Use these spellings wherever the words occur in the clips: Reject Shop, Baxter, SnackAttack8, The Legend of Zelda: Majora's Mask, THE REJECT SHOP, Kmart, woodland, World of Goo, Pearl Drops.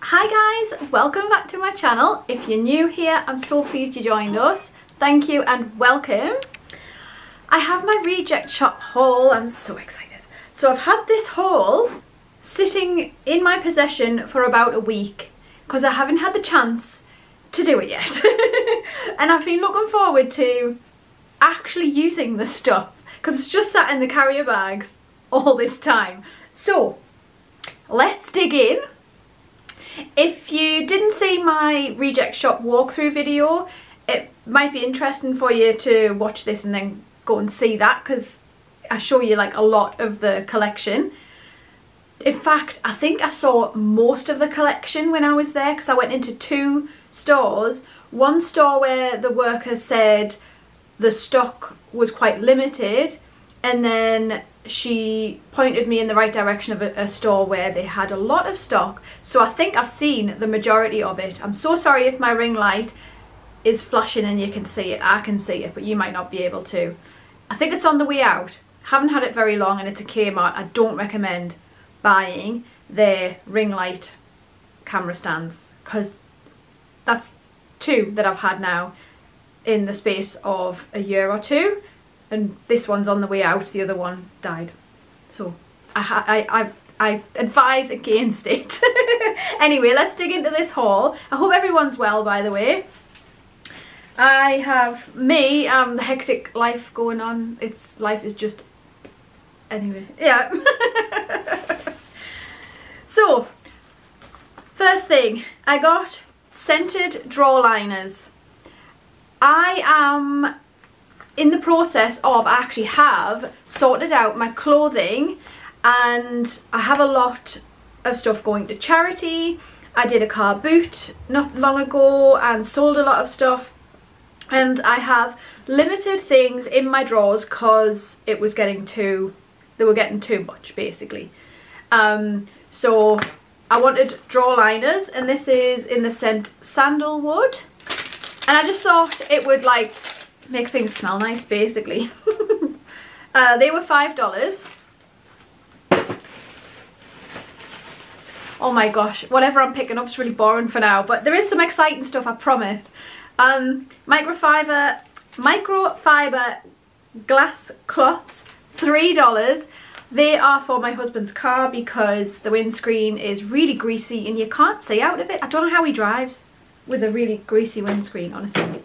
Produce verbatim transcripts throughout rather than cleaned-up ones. Hi guys, welcome back to my channel. If you're new here, I'm so pleased you joined us. Thank you and welcome. I have my Reject Shop haul. I'm so excited. So I've had this haul sitting in my possession for about a week because I haven't had the chance to do it yet. And I've been looking forward to actually using the stuff because it's just sat in the carrier bags all this time. So let's dig in. If you didn't see my Reject Shop walkthrough video, it might be interesting for you to watch this and then go and see that because I show you like a lot of the collection. In fact, I think I saw most of the collection when I was there because I went into two stores. One store where the worker said the stock was quite limited, and then she pointed me in the right direction of a, a store where they had a lot of stock. So I think I've seen the majority of it. I'm so sorry if my ring light is flashing and you can see it. I can see it, but you might not be able to. I think it's on the way out. Haven't had it very long and it's a Kmart. I don't recommend buying their ring light camera stands because that's two that I've had now in the space of a year or two. And this one's on the way out, the other one died. So I, I, I, I advise against it. Anyway, let's dig into this haul. I hope everyone's well, by the way. I have me, um, the hectic life going on. It's, life is just, anyway, yeah. So, first thing, I got scented drawer liners. I am in the process of, I actually have sorted out my clothing and I have a lot of stuff going to charity. I did a car boot not long ago and sold a lot of stuff, and I have limited things in my drawers because it was getting too, they were getting too much basically. Um, so I wanted drawer liners and this is in the scent sandalwood, and I just thought it would like make things smell nice basically. uh, they were five dollars. Oh my gosh, whatever I'm picking up is really boring for now, but there is some exciting stuff, I promise. Um, microfiber, microfiber glass cloths, three dollars. They are for my husband's car because the windscreen is really greasy and you can't see out of it. I don't know how he drives with a really greasy windscreen, honestly.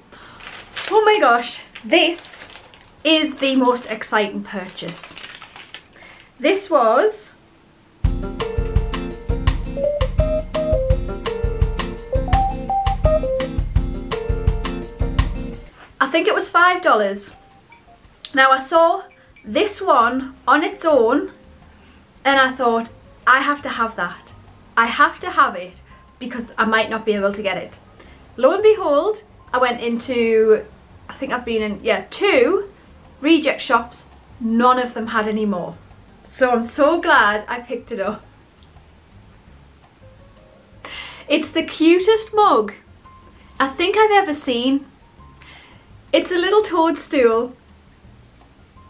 Oh my gosh, this is the most exciting purchase. This was I think it was five dollars. Now I saw this one on its own and I thought, I have to have that. I have to have it because I might not be able to get it. Lo and behold, I went into, I think I've been in, yeah, two Reject Shops. None of them had any more. So I'm so glad I picked it up. It's the cutest mug I think I've ever seen. It's a little toadstool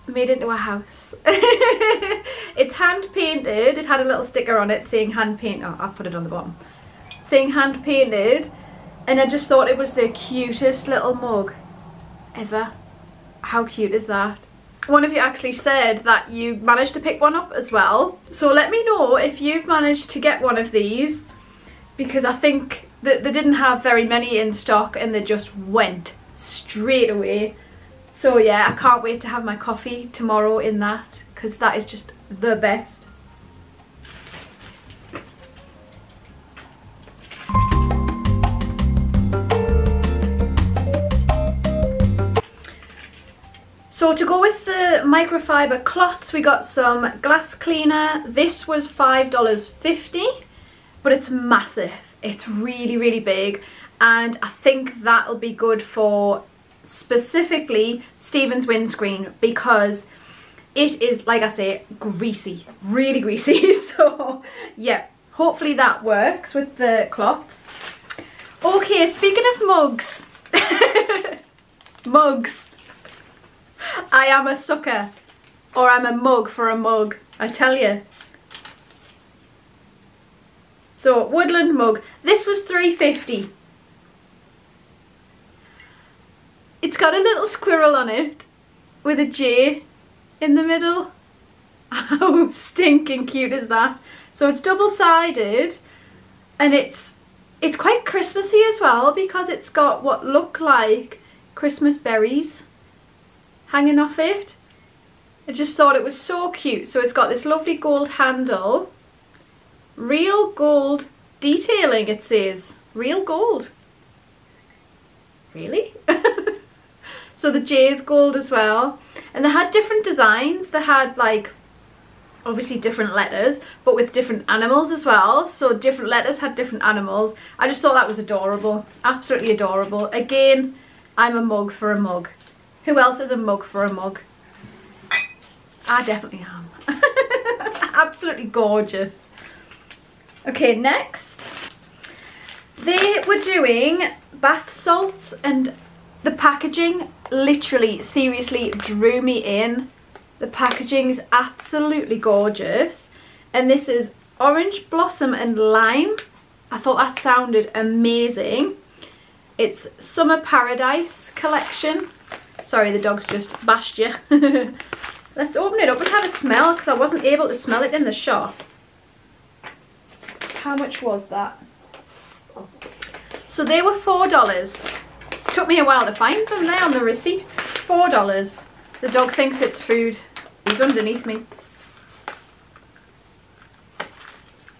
made into a house. It's hand painted. It had a little sticker on it saying hand paint. Oh, I've put it on the bottom. Saying hand painted. And I just thought it was the cutest little mug ever. How cute is that? One of you actually said that you managed to pick one up as well, so let me know if you've managed to get one of these, because I think that they didn't have very many in stock and they just went straight away. So yeah, I can't wait to have my coffee tomorrow in that, because that is just the best. So to go with the microfiber cloths, we got some glass cleaner. This was five dollars fifty, but it's massive. It's really, really big. And I think that'll be good for specifically Stephen's windscreen because it is, like I say, greasy, really greasy. So yeah, hopefully that works with the cloths. Okay, speaking of mugs, mugs. I am a sucker, or I'm a mug for a mug, I tell you. So woodland mug, this was three fifty. It's got a little squirrel on it with a J in the middle. How stinking cute is that? So it's double-sided, and it's it's quite Christmassy as well, because it's got what look like Christmas berries hanging off it. I just thought it was so cute. So it's got this lovely gold handle, real gold detailing, it says real gold, really? So the J is gold as well, and they had different designs. They had, like, obviously different letters, but with different animals as well. So different letters had different animals. I just thought that was adorable, absolutely adorable. Again, I'm a mug for a mug. Who else is a mug for a mug? I definitely am. Absolutely gorgeous. Okay, next. They were doing bath salts, and the packaging literally, seriously drew me in. The packaging is absolutely gorgeous. And this is orange blossom and lime. I thought that sounded amazing. It's Summer Paradise collection. Sorry, the dog's just bashed you. Let's open it up and have a smell, because I wasn't able to smell it in the shop. How much was that? So they were four dollars. Took me a while to find them there on the receipt. four dollars. The dog thinks it's food. He's underneath me.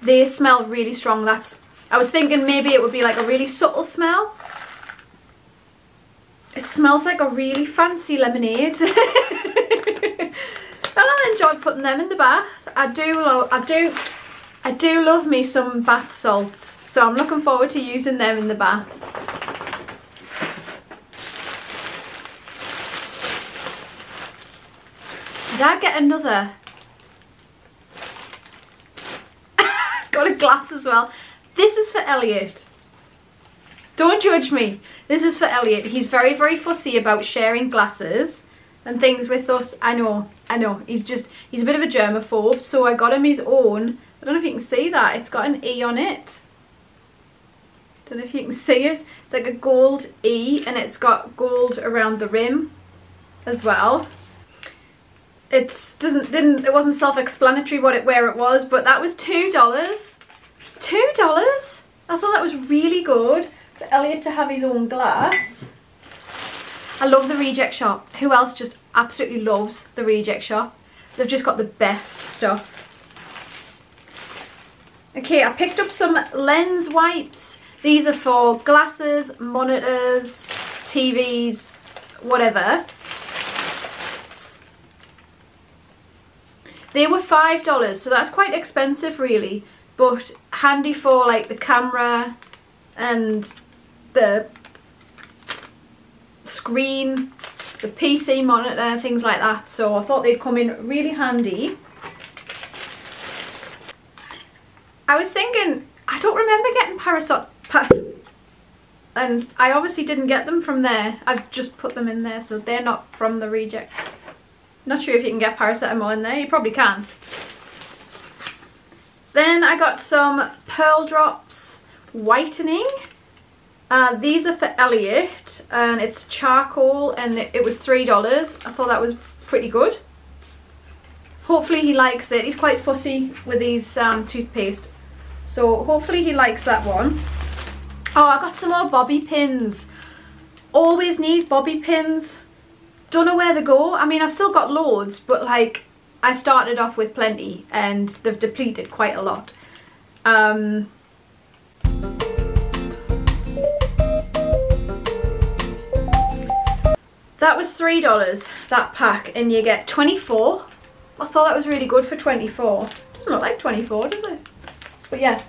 They smell really strong. That's, I was thinking maybe it would be like a really subtle smell. It smells like a really fancy lemonade. Well, I enjoyed putting them in the bath. I do love, I do, I do love me some bath salts. So I'm looking forward to using them in the bath. Did I get another? Got a glass as well. This is for Elliot. Don't judge me. This is for Elliot. He's very, very fussy about sharing glasses and things with us. I know, I know. He's just, he's a bit of a germaphobe, so I got him his own. I don't know if you can see that. It's got an E on it. Don't know if you can see it. It's like a gold E, and it's got gold around the rim as well. It doesn't, didn't, it wasn't self-explanatory what it, where it was, but that was two dollars. two dollars? I thought that was really good for Elliot to have his own glass. I love the Reject Shop. Who else just absolutely loves the Reject Shop? They've just got the best stuff. Okay, I picked up some lens wipes. These are for glasses, monitors, T Vs, whatever. They were five dollars, so that's quite expensive really, but handy for like the camera and the screen, the P C monitor, things like that. So I thought they'd come in really handy. I was thinking, I don't remember getting parasol, pa and I obviously didn't get them from there. I've just put them in there, so they're not from the Reject. Not sure if you can get paracetamol in there. You probably can. Then I got some Pearl Drops whitening. Uh, these are for Elliot, and it's charcoal, and it was three dollars. I thought that was pretty good. Hopefully he likes it. He's quite fussy with his um, toothpaste, so hopefully he likes that one. Oh, I got some more bobby pins. Always need bobby pins. Don't know where they go. I mean, I've still got loads, but like, I started off with plenty and they've depleted quite a lot. Um, that was three dollars, that pack, and you get twenty-four. I thought that was really good for twenty-four. Doesn't look like twenty-four, does it? But yeah,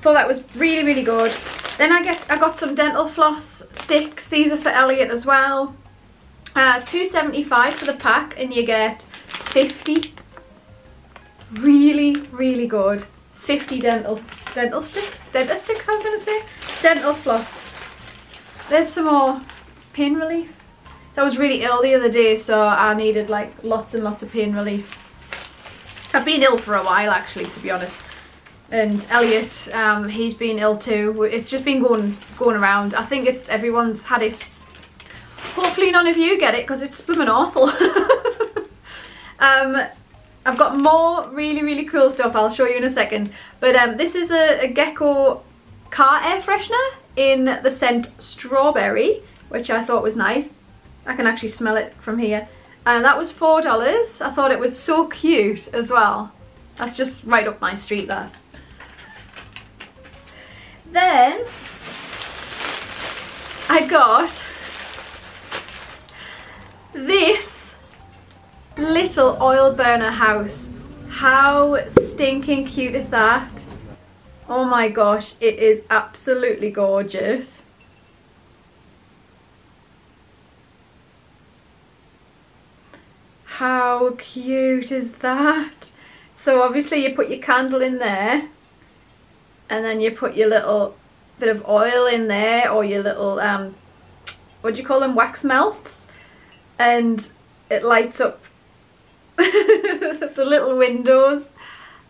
thought that was really, really good. Then I get I got some dental floss sticks. These are for Elliot as well. Uh, two seventy-five for the pack, and you get fifty. Really, really good. fifty dental dental stick dental sticks. I was going to say dental floss. There's some more pain relief. So I was really ill the other day, so I needed like lots and lots of pain relief. I've been ill for a while, actually, to be honest. and Elliot, um, he's been ill too. It's just been going going around. I think it, everyone's had it. Hopefully none of you get it because it's blooming awful. um, I've got more really, really cool stuff. I'll show you in a second. But um, this is a, a Gecko car air freshener in the scent Strawberry, which I thought was nice. I can actually smell it from here. And that was four dollars. I thought it was so cute as well. That's just right up my street there. Then I got this little oil burner house. How stinking cute is that? Oh my gosh, it is absolutely gorgeous. How cute is that? So obviously you put your candle in there and then you put your little bit of oil in there, or your little, um, what do you call them, wax melts, and it lights up the little windows.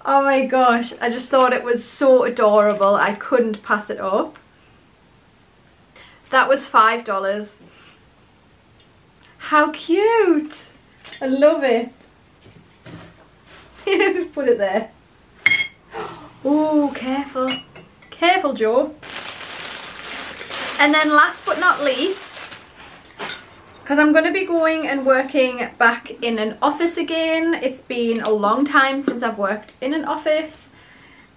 Oh my gosh, I just thought it was so adorable. I couldn't pass it up. That was five dollars. How cute! I love it. Put it there. Oh, careful. Careful, Joe. And then last but not least, because I'm going to be going and working back in an office again. It's been a long time since I've worked in an office.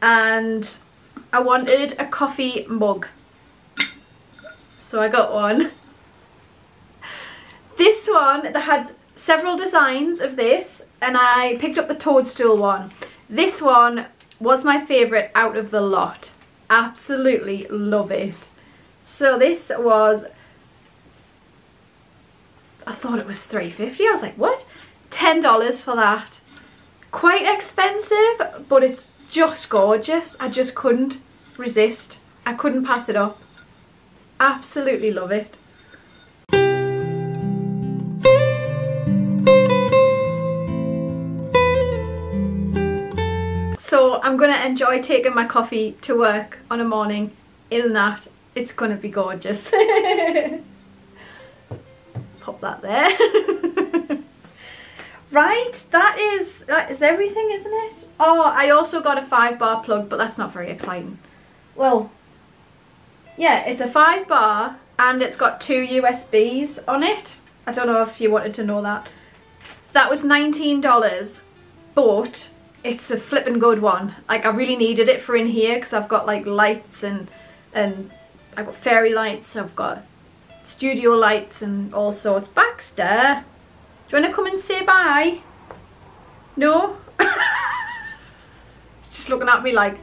And I wanted a coffee mug. So I got one. This one, that had several designs of this, and I picked up the toadstool one. This one was my favourite out of the lot. Absolutely love it. So this was, I thought it was three fifty. I was like, what? ten dollars for that. Quite expensive, but it's just gorgeous. I just couldn't resist. I couldn't pass it up. Absolutely love it. So I'm going to enjoy taking my coffee to work on a morning in that. It's going to be gorgeous. Pop that there. Right, that is, that is everything, isn't it? Oh, I also got a five bar plug, but that's not very exciting. Well, yeah, it's a five bar and it's got two U S Bs on it. I don't know if you wanted to know that. That was nineteen dollars, but it's a flippin' good one. Like, I really needed it for in here because I've got like lights and and I've got fairy lights, I've got studio lights and all sorts. Baxter, do you want to come and say bye? No? It's just looking at me like.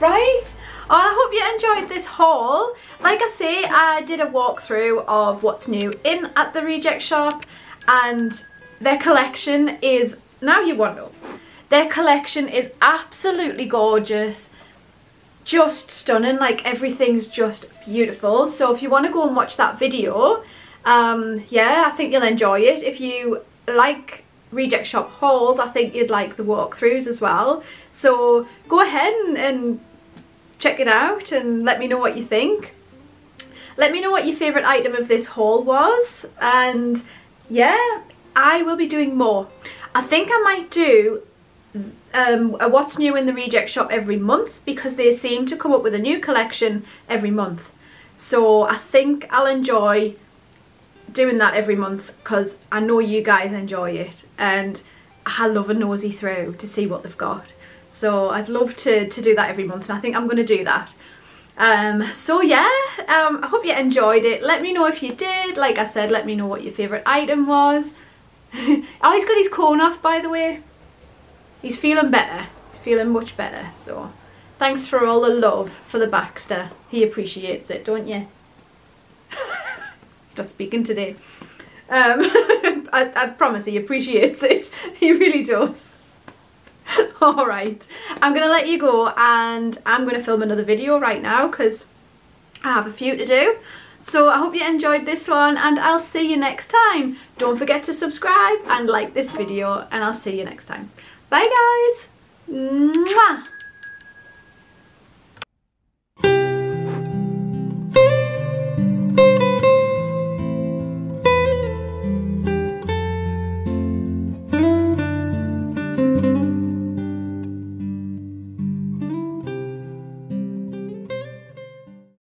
Right? Oh, I hope you enjoyed this haul. Like I say, I did a walkthrough of what's new in at the Reject Shop, and their collection is, now you won't know, their collection is absolutely gorgeous, just stunning, like everything's just beautiful. So if you want to go and watch that video, um, yeah, I think you'll enjoy it. If you like Reject Shop hauls, I think you'd like the walkthroughs as well. So go ahead and, and check it out and let me know what you think. Let me know what your favourite item of this haul was, and yeah, I will be doing more. I think I might do um, a what's new in the Reject Shop every month, because they seem to come up with a new collection every month. So I think I'll enjoy doing that every month because I know you guys enjoy it, and I love a nosy through to see what they've got. So I'd love to, to do that every month, and I think I'm going to do that. Um, so yeah, um, I hope you enjoyed it. Let me know if you did. Like I said, let me know what your favourite item was. Oh, he's got his cone off, by the way. He's feeling better. He's feeling much better. So thanks for all the love for the Baxter. He appreciates it, don't you? He's not speaking today. Um, I, I promise he appreciates it. He really does. Alright, I'm going to let you go, and I'm going to film another video right now because I have a few to do. So I hope you enjoyed this one, and I'll see you next time. Don't forget to subscribe and like this video, and I'll see you next time. Bye guys! Mwah!